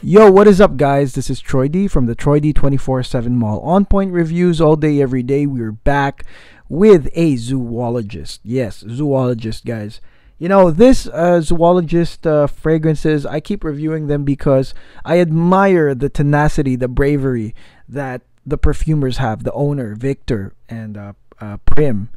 Yo, what is up guys? This is Troy D from the Troy D. 24-7 Mall. On point reviews all day, every day. We're back with a zoologist. Yes, zoologist guys. You know, this zoologist fragrances, I keep reviewing them because I admire the tenacity, the bravery that the perfumers have. The owner, Victor, and Prim,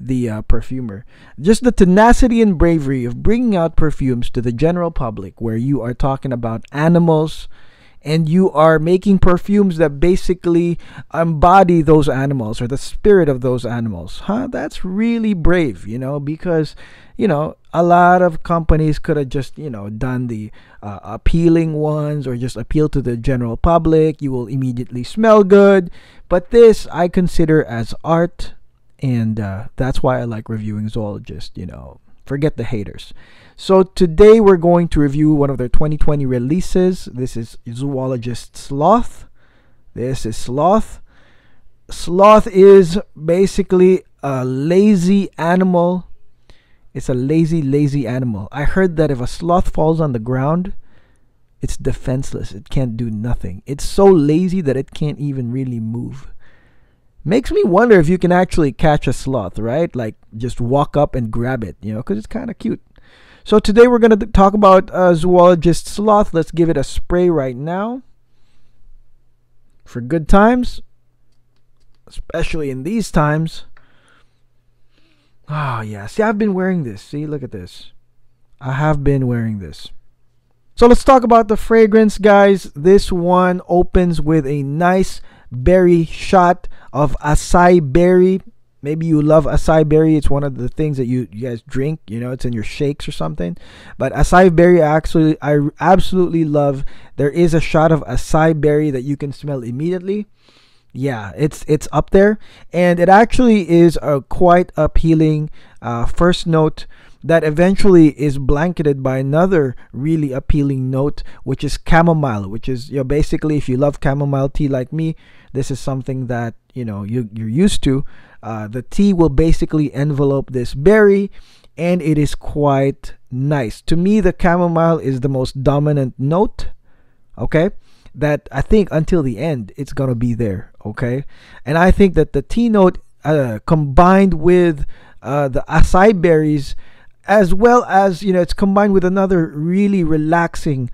the perfumer. Just the tenacity and bravery of bringing out perfumes to the general public, where you are talking about animals and you are making perfumes that basically embody those animals or the spirit of those animals. That's really brave, you know, because, you know, a lot of companies could have just, you know, done the appealing ones or just appeal to the general public. You will immediately smell good. But this I consider as art. And that's why I like reviewing zoologists, you know. Forget the haters. So today we're going to review one of their 2020 releases. This is Zoologist Sloth. This is Sloth. Sloth is basically a lazy animal. It's a lazy animal. I heard that if a sloth falls on the ground, it's defenseless. It can't do nothing. It's so lazy that it can't even really move. Makes me wonder if you can actually catch a sloth, right? Like, just walk up and grab it, you know, because it's kind of cute. So today we're going to talk about Zoologist Sloth. Let's give it a spray right now. For good times. Especially in these times. Oh, yeah. See, I've been wearing this. See, look at this. I have been wearing this. So let's talk about the fragrance, guys. This one opens with a nice berry shot of acai berry. Maybe you love acai berry. It's one of the things that you guys drink, you know, it's in your shakes or something. But acai berry, actually, I absolutely love. There is a shot of acai berry that you can smell immediately. Yeah, it's up there, and it actually is a quite appealing first note that eventually is blanketed by another really appealing note, which is chamomile, which is, you know, basically if you love chamomile tea like me, this is something that, you know, you're used to. The tea will basically envelope this berry, and it is quite nice. To me, the chamomile is the most dominant note, okay, that I think until the end it's gonna be there, okay? And I think that the tea note combined with the acai berries, as well as, you know, it's combined with another really relaxing,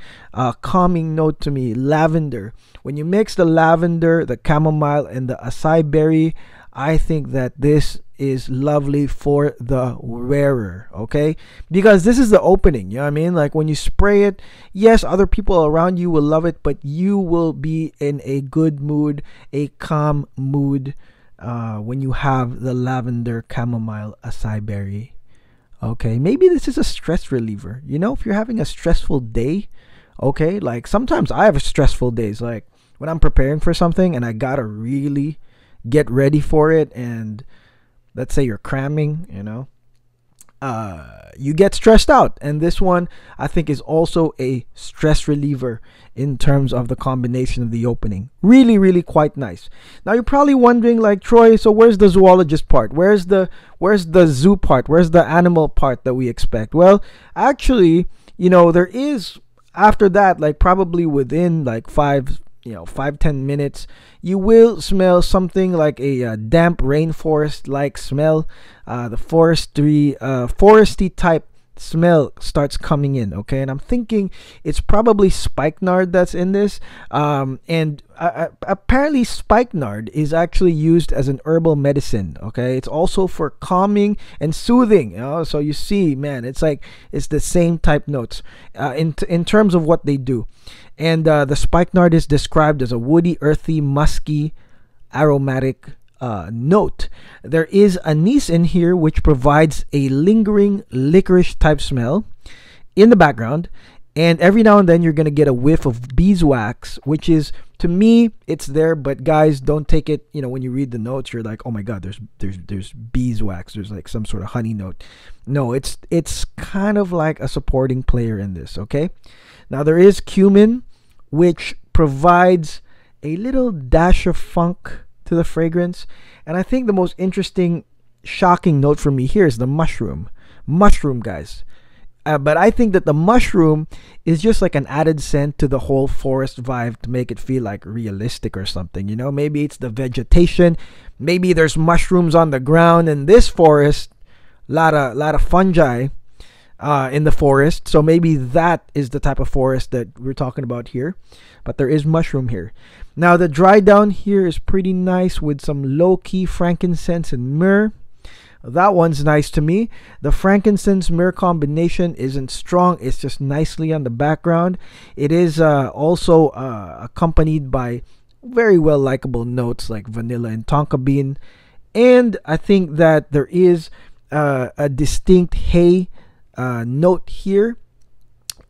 calming note to me, lavender. When you mix the lavender, the chamomile, and the acai berry, I think that this is lovely for the wearer, okay? Because this is the opening, you know what I mean? Like, when you spray it, yes, other people around you will love it, but you will be in a good mood, a calm mood, when you have the lavender, chamomile, acai berry. Okay, maybe this is a stress reliever. You know, if you're having a stressful day, okay, like sometimes I have stressful days, like when I'm preparing for something and I gotta really get ready for it, and let's say you're cramming, you know, you get stressed out. And this one, I think, is also a stress reliever in terms of the combination of the opening. Really, really quite nice. Now, you're probably wondering, like, Troy, so where's the zoologist part? Where's the zoo part? Where's the animal part that we expect? Well, actually, you know, there is, after that, like probably within like 5, 10 minutes, you will smell something like a damp rainforest like smell. The foresty type smell starts coming in, okay? And I'm thinking it's probably spikenard that's in this, and apparently spikenard is actually used as an herbal medicine, okay? It's also for calming and soothing, you know? So you see, man, it's like it's the same type notes in terms of what they do. And the spikenard is described as a woody, earthy, musky, aromatic note. There is anise in here, which provides a lingering licorice type smell in the background, and every now and then you're gonna get a whiff of beeswax, which is, to me, it's there, but guys, don't take it, you know, when you read the notes you're like, oh my god, there's beeswax, there's like some sort of honey note. No, it's kind of like a supporting player in this, okay? Now there is cumin, which provides a little dash of funk to the fragrance. And I think the most interesting, shocking note for me here is the mushroom. Mushroom, guys. But I think that the mushroom is just like an added scent to the whole forest vibe to make it feel like realistic or something, you know? Maybe it's the vegetation. Maybe there's mushrooms on the ground in this forest. Lot of fungi in the forest. So maybe that is the type of forest that we're talking about here. But there is mushroom here. Now the dry down here is pretty nice with some low-key frankincense and myrrh. That one's nice to me. The frankincense myrrh combination isn't strong. It's just nicely on the background. It is also accompanied by very well likable notes like vanilla and tonka bean. And I think that there is a distinct hay note here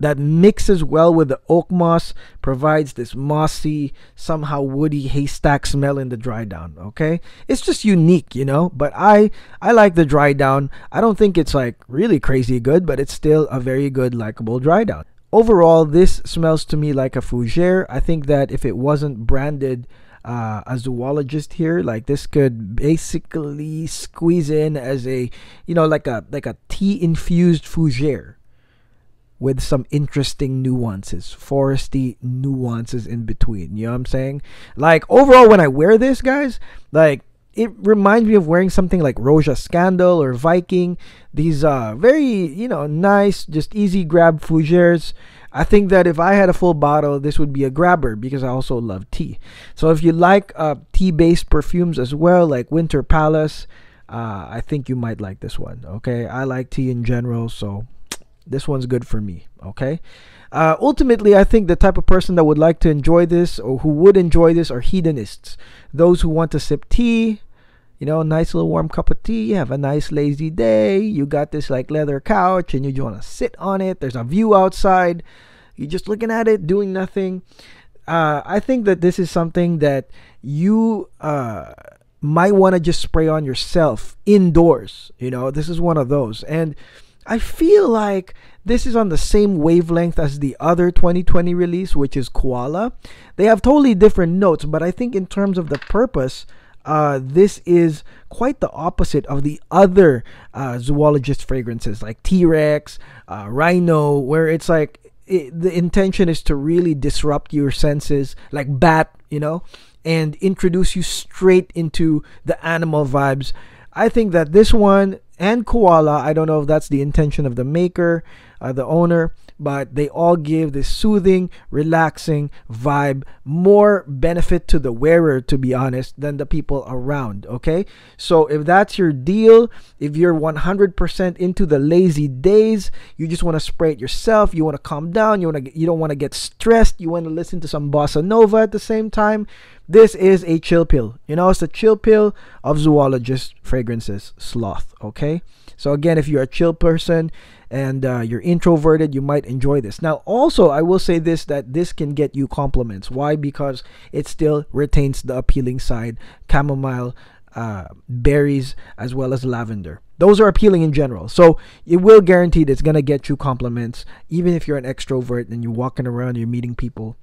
that mixes well with the oak moss, provides this mossy, somehow woody haystack smell in the dry down. Okay, it's just unique, you know, but I like the dry down. I don't think it's like really crazy good, but it's still a very good likable dry down. Overall, this smells to me like a fougere. I think that if it wasn't branded a zoologist here, like this could basically squeeze in as a, you know, like a tea infused fougere with some interesting nuances, foresty nuances in between. You know what I'm saying? Like overall, when I wear this, guys, like it reminds me of wearing something like Roja Scandal or Viking. These very, you know, nice, just easy grab fougères. I think that if I had a full bottle, this would be a grabber because I also love tea. So if you like tea-based perfumes as well, like Winter Palace, I think you might like this one. Okay, I like tea in general, so this one's good for me. Okay, ultimately I think the type of person that would like to enjoy this or who would enjoy this are hedonists, those who want to sip tea, you know, nice little warm cup of tea, have a nice lazy day, you got this like leather couch and you just want to sit on it, there's a view outside, you're just looking at it doing nothing. I think that this is something that you might want to just spray on yourself indoors, you know. This is one of those, and I feel like this is on the same wavelength as the other 2020 release, which is Koala. They have totally different notes, but I think in terms of the purpose, this is quite the opposite of the other zoologist fragrances like T-Rex, Rhino, where it's like the intention is to really disrupt your senses, like bat, you know, and introduce you straight into the animal vibes. I think that this one and Koala, I don't know if that's the intention of the maker, the owner, but they all give this soothing, relaxing vibe, more benefit to the wearer, to be honest, than the people around, okay? So if that's your deal, if you're 100% into the lazy days, you just want to spray it yourself, you want to calm down, you don't want to get stressed, you want to listen to some bossa nova at the same time, this is a chill pill. You know, it's the chill pill of Zoologist Fragrances Sloth, okay? So again, if you're a chill person and you're introverted, you might enjoy this. Now, also, I will say this, that this can get you compliments. Why? Because it still retains the appealing side, chamomile, berries, as well as lavender. Those are appealing in general. So it will guaranteed it's going to get you compliments, even if you're an extrovert and you're walking around, you're meeting people.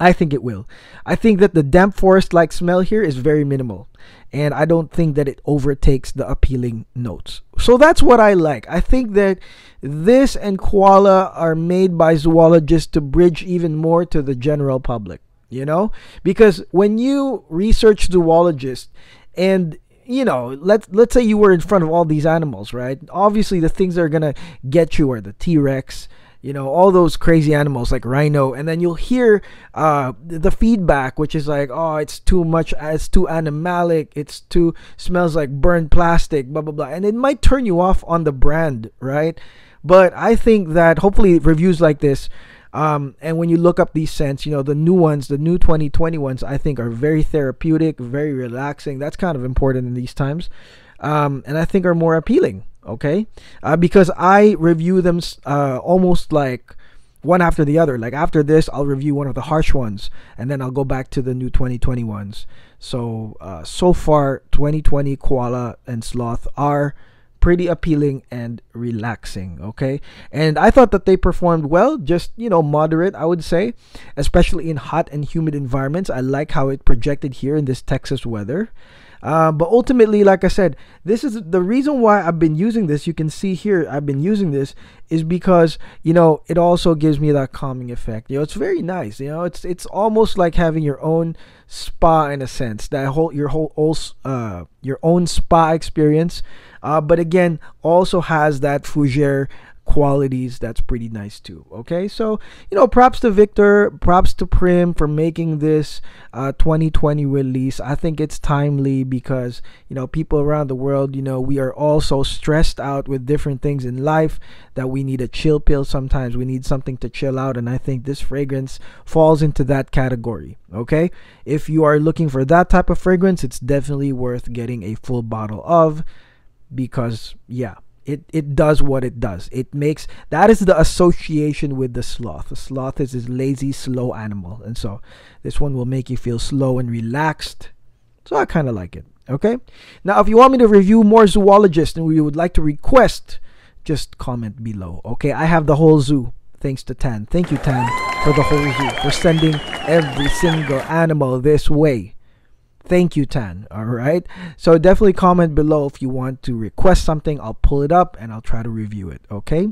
I think it will. I think that the damp forest-like smell here is very minimal, and I don't think that it overtakes the appealing notes. So that's what I like. I think that this and Koala are made by zoologists to bridge even more to the general public, you know? Because when you research zoologists and, you know, let's say you were in front of all these animals, right? Obviously, the things that are going to get you are the T-Rex, you know, all those crazy animals like Rhino. And then you'll hear the feedback, which is like, oh, it's too much, it's too animalic, it's too, smells like burned plastic, blah, blah, blah. And it might turn you off on the brand, right? But I think that hopefully reviews like this, and when you look up these scents, you know, the new ones, the new 2020 ones, I think are very therapeutic, very relaxing. That's kind of important in these times. And I think are more appealing. Okay, because I review them almost like one after the other. Like after this, I'll review one of the harsh ones, and then I'll go back to the new 2020 ones. So, so far, 2020 Koala and Sloth are pretty appealing and relaxing. Okay, and I thought that they performed well, just, you know, moderate, I would say, especially in hot and humid environments. I like how it projected here in this Texas weather. But ultimately, like I said, this is the reason why I've been using this. You can see here I've been using this is because, you know, it also gives me that calming effect. You know, it's very nice. You know, it's almost like having your own spa in a sense, that your own spa experience. But again, also has that fougere qualities. That's pretty nice too. Okay, so, you know, props to Victor, props to Prim for making this 2020 release. I think it's timely because, you know, people around the world, you know, we are all so stressed out with different things in life that we need a chill pill sometimes. We need something to chill out, and I think this fragrance falls into that category. Okay, if you are looking for that type of fragrance, it's definitely worth getting a full bottle of, because yeah, it does what it does. It makes, that is the association with the sloth. The sloth is this lazy, slow animal, and so this one will make you feel slow and relaxed. So I kind of like it. Okay, now if you want me to review more zoologists and we would like to request, just comment below. Okay, I have the whole zoo thanks to Tan. Thank you, Tan, for the whole zoo, for sending every single animal this way. Thank you, Tan. All right, so definitely comment below if you want to request something. I'll pull it up and I'll try to review it. Okay,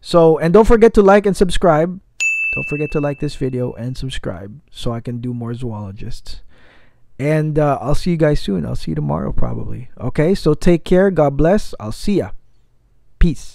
so, and don't forget to like and subscribe. Don't forget to like this video and subscribe so I can do more zoologists. And I'll see you guys soon. I'll see you tomorrow probably. Okay, so take care. God bless. I'll see ya. Peace.